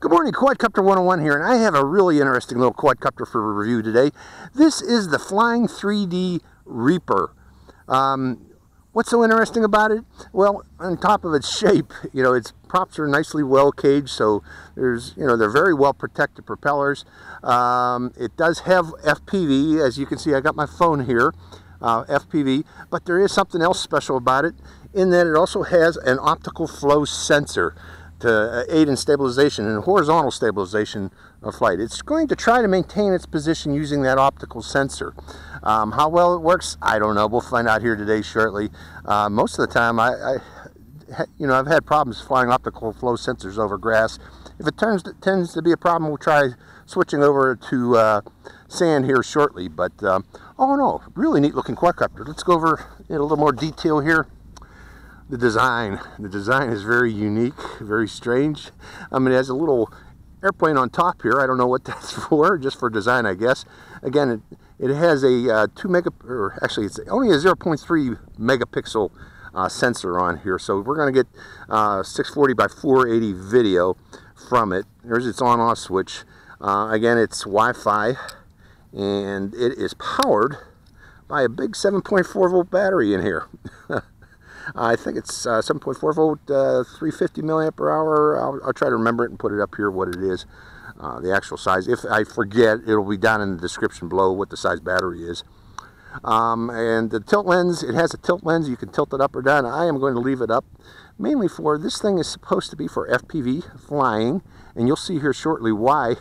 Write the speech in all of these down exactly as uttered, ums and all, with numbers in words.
Good morning, Quadcopter one oh one here, and I have a really interesting little quadcopter for review today. This is the Flying three D Reaper. Um, what's so interesting about it? Well, on top of its shape, you know, its props are nicely well caged, so there's, you know, they're very well protected propellers. Um, it does have F P V, as you can see. I got my phone here, uh, F P V, but there is something else special about it in that it also has an optical flow sensor to aid in stabilization and horizontal stabilization of flight. It's going to try to maintain its position using that optical sensor. Um, how well it works, I don't know. We'll find out here today shortly. Uh, most of the time, I, I, you know, I've had problems flying optical flow sensors over grass. If it turns, it tends to be a problem, we'll try switching over to uh, sand here shortly. But um, oh no, really neat looking quadcopter. Let's go over in a little more detail here. The design. The design is very unique, very strange. I mean, it has a little airplane on top here. I don't know what that's for, just for design, I guess. Again, it, it has a uh, two mega, or actually it's only a zero point three megapixel uh, sensor on here. So we're gonna get uh, six forty by four eighty video from it. There's its on-off switch. Uh, again, it's Wi-Fi, and it is powered by a big seven point four volt battery in here. I think it's uh, seven point four volt, uh, three fifty milliampere hour. I'll, I'll try to remember it and put it up here what it is, uh, the actual size. If I forget, it'll be down in the description below what the size battery is. Um, and the tilt lens, it has a tilt lens. You can tilt it up or down. I am going to leave it up, mainly for, this thing is supposed to be for F P V flying, and you'll see here shortly why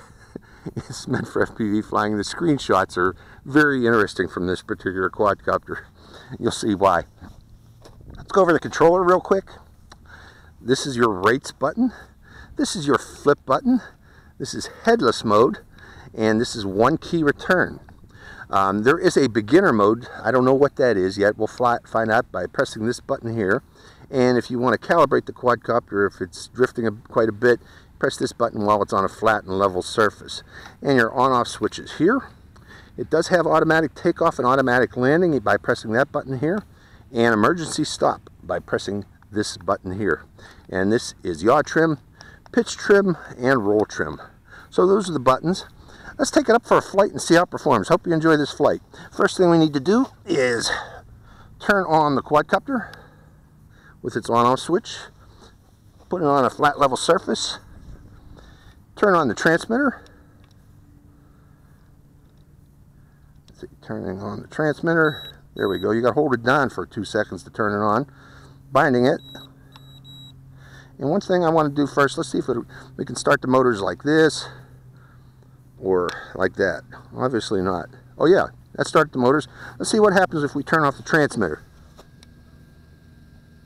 it's meant for F P V flying. The screenshots are very interesting from this particular quadcopter. You'll see why. Let's go over the controller real quick. This is your rates button. This is your flip button. This is headless mode. And this is one key return. Um, there is a beginner mode. I don't know what that is yet. We'll fly, find out by pressing this button here. And if you want to calibrate the quadcopter, if it's drifting a, quite a bit, press this button while it's on a flat and level surface. And your on-off switch is here. It does have automatic takeoff and automatic landing by pressing that button here. And emergency stop by pressing this button here. And this is yaw trim, pitch trim, and roll trim. So those are the buttons. Let's take it up for a flight and see how it performs. Hope you enjoy this flight. First thing we need to do is turn on the quadcopter with its on-off switch, put it on a flat level surface, turn on the transmitter. Turning on the transmitter. There we go. You got to hold it down for two seconds to turn it on, binding it. And one thing I want to do first, let's see if it, we can start the motors like this or like that. Obviously not. Oh yeah, that started the motors. Let's see what happens if we turn off the transmitter.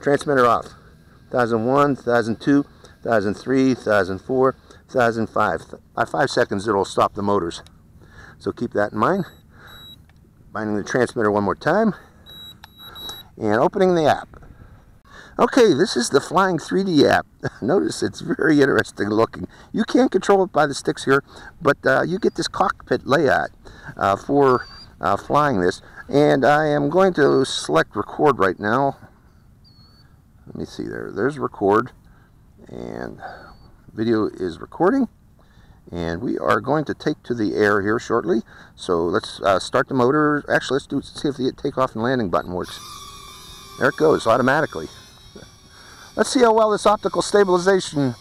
Transmitter off. one thousand one, one thousand two, one thousand three, one thousand four, one thousand five. By five seconds it'll stop the motors. So keep that in mind. Binding the transmitter one more time and opening the app. Okay, this is the Flying three D app. Notice it's very interesting looking. You can't control it by the sticks here, but uh, you get this cockpit layout uh, for uh, flying this. And I am going to select record right now. Let me see there. There's record, and video is recording. And we are going to take to the air here shortly. So let's uh, start the motor. Actually, let's do see if the takeoff and landing button works. There it goes automatically. Let's see how well this optical stabilization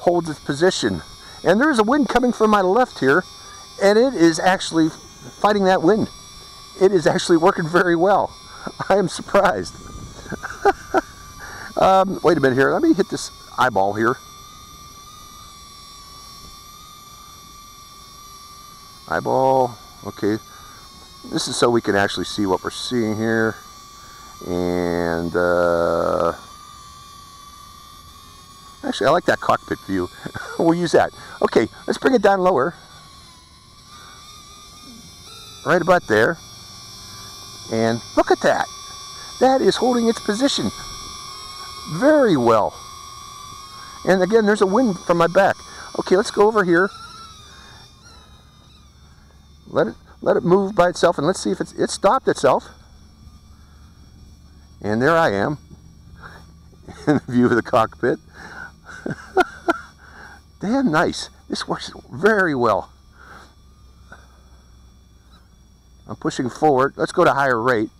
holds its position. And there is a wind coming from my left here, and it is actually fighting that wind. It is actually working very well. I am surprised. um, wait a minute here. Let me hit this eyeball here. Eyeball. Okay, this is so we can actually see what we're seeing here. And uh, actually I like that cockpit view. We'll use that. Okay, let's bring it down lower, right about there, and look at that. That is holding its position very well. And again, there's a wind from my back. Okay, let's go over here. Let it, let it move by itself, and let's see if it's, it stopped itself. And there I am in the view of the cockpit. damn nice. This works very well. I'm pushing forward. Let's go to higher rate.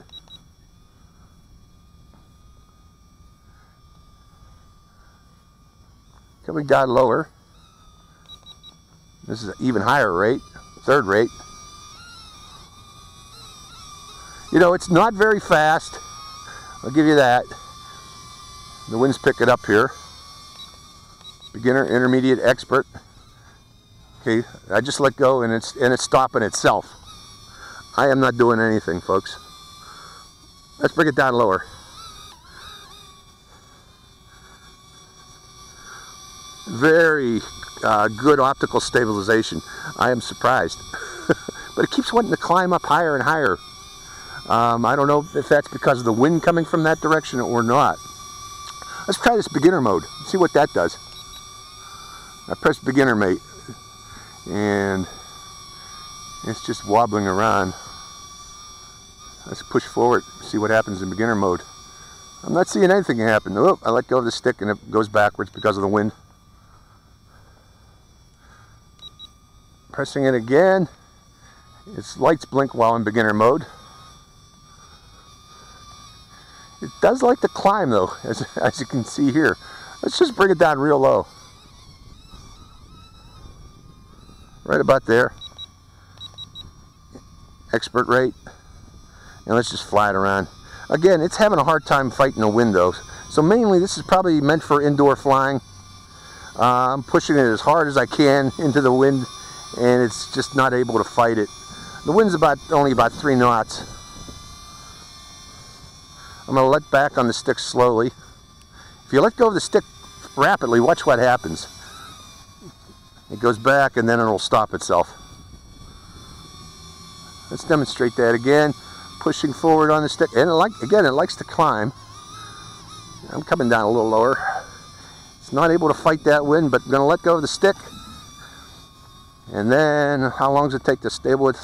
Coming down lower. This is an even higher rate, third rate. You know, it's not very fast. I'll give you that. The wind's picking up here. Beginner, intermediate, expert. Okay, I just let go and it's and it's stopping itself. I am not doing anything, folks. Let's bring it down lower. Very uh, good optical stabilization. I am surprised. But it keeps wanting to climb up higher and higher. Um, I don't know if that's because of the wind coming from that direction or not. Let's try this beginner mode, see what that does. I press beginner mate, and it's just wobbling around. Let's push forward, see what happens in beginner mode. I'm not seeing anything happen. Oh, I let go of the stick and it goes backwards because of the wind. Pressing it again, its lights blink while in beginner mode. It does like to climb though, as, as you can see here. Let's just bring it down real low. Right about there. Expert rate. And let's just fly it around. Again, it's having a hard time fighting the wind though. So mainly this is probably meant for indoor flying. Uh, I'm pushing it as hard as I can into the wind and it's just not able to fight it. The wind's about only about three knots. I'm going to let back on the stick slowly. If you let go of the stick rapidly, watch what happens. It goes back and then it'll stop itself. Let's demonstrate that again. Pushing forward on the stick. And it like, again, it likes to climb. I'm coming down a little lower. It's not able to fight that wind, but I'm going to let go of the stick. And then how long does it take to stable it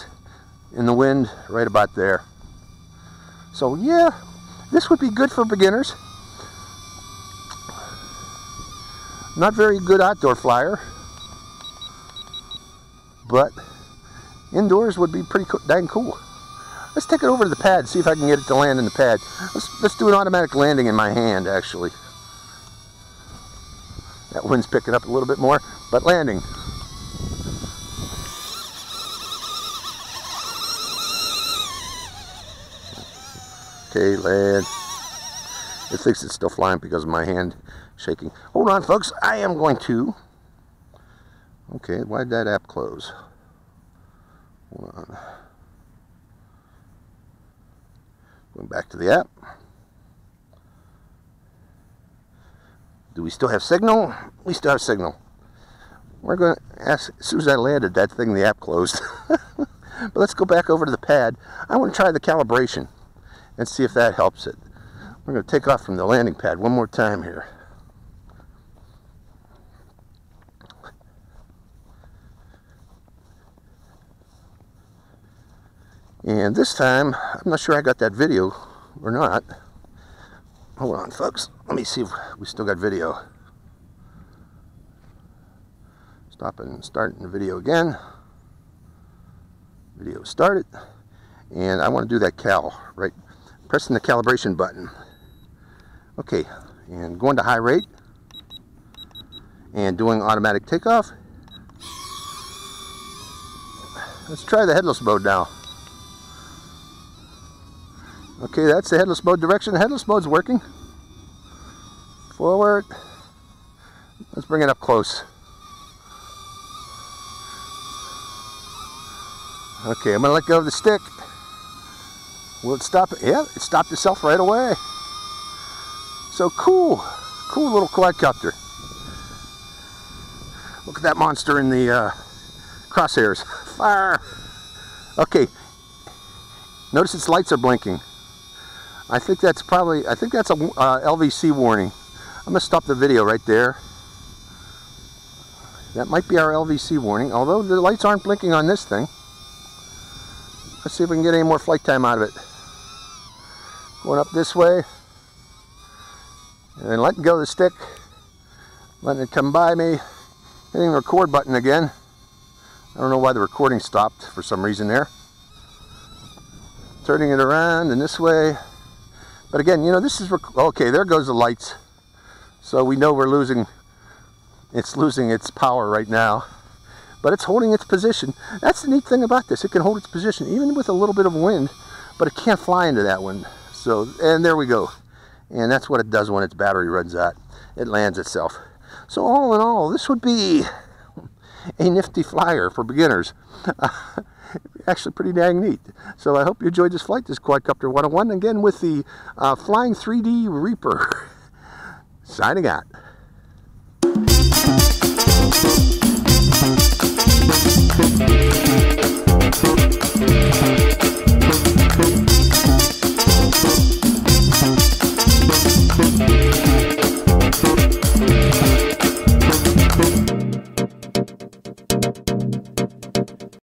in the wind? Right about there. So yeah. This would be good for beginners. Not very good outdoor flyer, but indoors would be pretty co- dang cool. Let's take it over to the pad and see if I can get it to land in the pad. Let's, let's do an automatic landing in my hand, actually. That wind's picking up a little bit more, but landing. Okay, land. It thinks it's still flying because of my hand shaking. Hold on, folks. I am going to... Okay, why did that app close? Hold on. Going back to the app. Do we still have signal? We still have signal. We're going to ask... As soon as I landed that thing, the app closed. But let's go back over to the pad. I want to try the calibration and see if that helps it. We're going to take off from the landing pad one more time here. And this time, I'm not sure I got that video or not. Hold on, folks. Let me see if we still got video. Stop and start the video again. Video started. And I want to do that cal, right? Pressing the calibration button. Okay, and going to high rate and doing automatic takeoff. Let's try the headless mode now. Okay, that's the headless mode direction. The headless mode's working. Forward. Let's bring it up close. Okay, I'm gonna let go of the stick. Will it stop? Yeah, it stopped itself right away. So cool. Cool little quadcopter. Look at that monster in the uh, crosshairs. Fire! Okay. Notice its lights are blinking. I think that's probably, I think that's a uh, L V C warning. I'm going to stop the video right there. That might be our L V C warning, although the lights aren't blinking on this thing. Let's see if we can get any more flight time out of it. Going up this way. And then letting go of the stick. Letting it come by me. Hitting the record button again. I don't know why the recording stopped for some reason there. Turning it around and this way. But again, you know, this is, okay, there goes the lights. So we know we're losing, it's losing its power right now. But it's holding its position. That's the neat thing about this. It can hold its position even with a little bit of wind, but it can't fly into that wind. So, and there we go. And that's what it does when its battery runs out. It lands itself. So all in all, this would be a nifty flyer for beginners. Uh, actually pretty dang neat. So I hope you enjoyed this flight, this Quadcopter one oh one, again with the uh, Flying three D Reaper. Signing out.